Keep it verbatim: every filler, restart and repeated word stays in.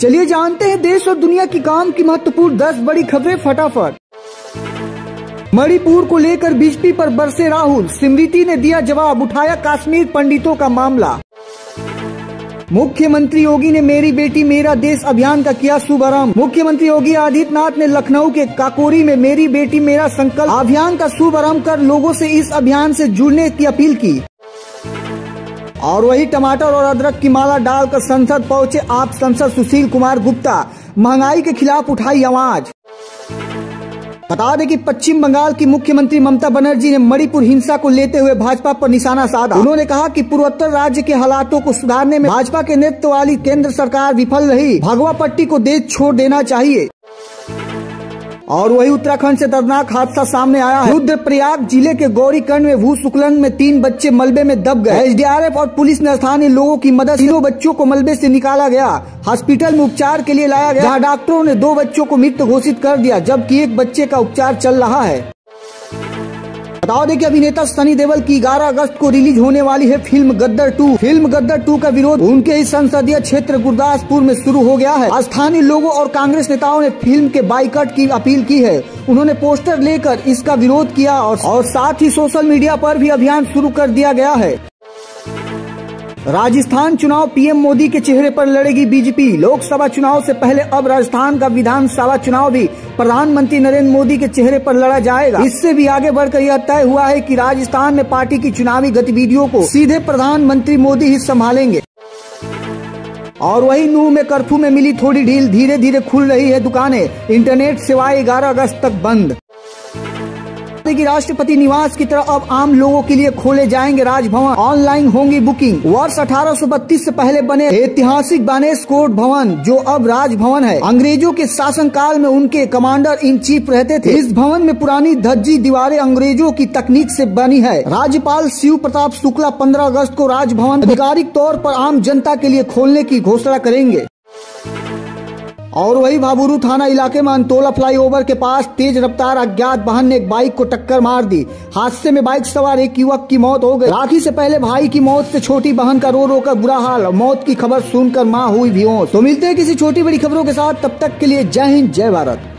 चलिए जानते हैं देश और दुनिया की काम की महत्वपूर्ण दस बड़ी खबरें फटाफट। मणिपुर को लेकर बीजेपी पर बरसे राहुल, स्मृति ने दिया जवाब, उठाया कश्मीर पंडितों का मामला। मुख्यमंत्री योगी ने मेरी बेटी मेरा देश अभियान का किया शुभारंभ। मुख्यमंत्री योगी आदित्यनाथ ने लखनऊ के काकोरी में मेरी बेटी मेरा संकल्प अभियान का शुभारंभ कर लोगों से इस अभियान से जुड़ने की अपील की। और वही टमाटर और अदरक की माला डालकर संसद पहुंचे आप सांसद सुशील कुमार गुप्ता, महंगाई के खिलाफ उठाई आवाज। बता दें कि पश्चिम बंगाल की मुख्यमंत्री ममता बनर्जी ने मणिपुर हिंसा को लेते हुए भाजपा पर निशाना साधा। उन्होंने कहा कि पूर्वोत्तर राज्य के हालातों को सुधारने में भाजपा के नेतृत्व वाली केंद्र सरकार विफल रही, भगवा पट्टी को देश छोड़ देना चाहिए। और वही उत्तराखंड से दर्दनाक हादसा सामने आया है। रुद्रप्रयाग जिले के गौरीकुंड में भूस्खलन में तीन बच्चे मलबे में दब गए। एसडीआरएफ और पुलिस ने स्थानीय लोगों की मदद से तीनों बच्चों को मलबे से निकाला गया, हॉस्पिटल में उपचार के लिए लाया गया, जहां डॉक्टरों ने दो बच्चों को मृत घोषित कर दिया, जबकि एक बच्चे का उपचार चल रहा है। बता दें कि अभिनेता सनी देओल की ग्यारह अगस्त को रिलीज होने वाली है film Gadar two. Film Gadar two का विरोध उनके ही संसदीय क्षेत्र गुरदासपुर में शुरू हो गया है। स्थानीय लोगों और कांग्रेस नेताओं ने फिल्म के बाइकॉट की अपील की है। उन्होंने पोस्टर लेकर इसका विरोध किया और, और साथ ही सोशल मीडिया पर भी अभियान शुरू कर दिया गया है। राजस्थान चुनाव पीएम मोदी के चेहरे पर लड़ेगी बीजेपी। लोकसभा चुनाव से पहले अब राजस्थान का विधानसभा चुनाव भी प्रधानमंत्री नरेंद्र मोदी के चेहरे पर लड़ा जाएगा। इससे भी आगे बढ़कर यह तय हुआ है कि राजस्थान में पार्टी की चुनावी गतिविधियों को सीधे प्रधानमंत्री मोदी ही संभालेंगे। और वही नूंह में कर्फ्यू में मिली थोड़ी ढील, धीरे धीरे खुल रही है दुकानें, इंटरनेट सेवाएं ग्यारह अगस्त तक बंद। कि राष्ट्रपति निवास की तरह अब आम लोगों के लिए खोले जाएंगे राजभवन, ऑनलाइन होंगी बुकिंग। वर्ष अठारह सौ बत्तीस से पहले बने ऐतिहासिक बानेश कोट भवन, जो अब राजभवन है, अंग्रेजों के शासनकाल में उनके कमांडर इन चीफ रहते थे। इस भवन में पुरानी धज्जी दीवारें अंग्रेजों की तकनीक से बनी है। राज्यपाल शिव प्रताप शुक्ला पंद्रह अगस्त को राजभवन आधिकारिक तौर पर आम जनता के लिए खोलने की घोषणा करेंगे। और वही भाबुरु थाना इलाके में अंतोला फ्लाईओवर के पास तेज रफ्तार अज्ञात वाहन ने एक बाइक को टक्कर मार दी। हादसे में बाइक सवार एक युवक की मौत हो गई। राखी से पहले भाई की मौत से छोटी बहन का रो रो कर बुरा हाल, मौत की खबर सुनकर मां हुई बेहोश। तो मिलते हैं किसी छोटी बड़ी खबरों के साथ, तब तक के लिए जय हिंद जय भारत।